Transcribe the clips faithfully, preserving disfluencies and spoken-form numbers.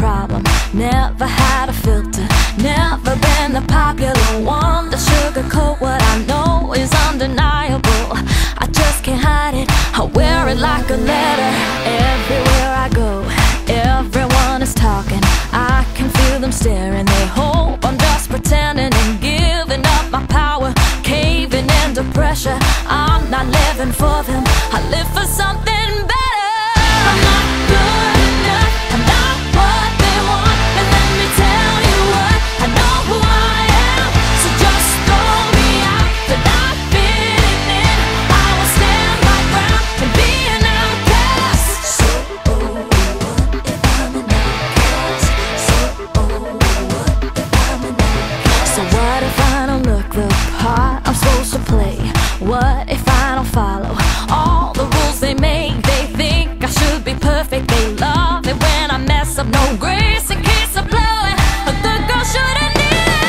problem. Never had a filter, never been the popular one. The sugarcoat what I know is undeniable. I just can't hide it, I wear it like a letter. Everywhere I go, everyone is talking. I can feel them staring, they hope I'm just pretending and giving up my power, caving under pressure. I'm not living for them, I live for something better. I'm not good enough, I'm not what they want. And let me tell you what, I know who I am. So just throw me out for not fitting in. I will stand my ground and be an outcast. So oh, what if I'm an outcast? So oh, what if I'm an outcast? So what if I don't look the part I'm supposed to play? What if I don't follow all the rules they make? They think I should be perfect, they love it when I mess up, no grace in case I blow it. A good girl shouldn't need it.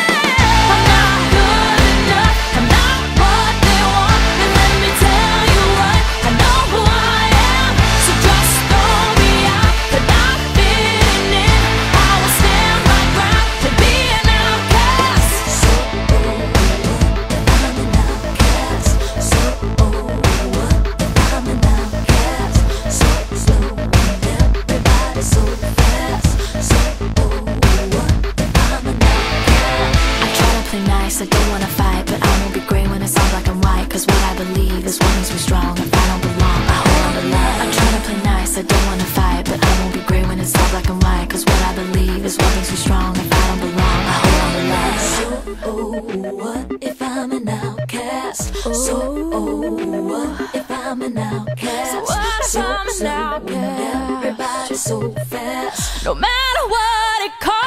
I'm not good enough, I'm not what they want. And let me tell you what, I know who I am. So just throw me out for not fitting in. I will stand my ground to be an outcast. So oh, what if I'm an outcast? So oh, what if I'm an outcast? So slow and everybody so fast. So oh, what if I'm an outcast? I try to play nice, I don't wanna fight, but I won't be gray when it's all black and white. Cause what I believe is what makes me strong. If I don't belong, I hold on to love. I try to play nice, I don't wanna fight, but I won't be gray when it's all black and white. Cause what I believe is what makes me strong. If I don't belong, I hold on to love. So oh, what if I'm an outcast? So oh, what if I'm an outcast? So what if I'm an outcast? Everybody's so fast. No matter what it costs.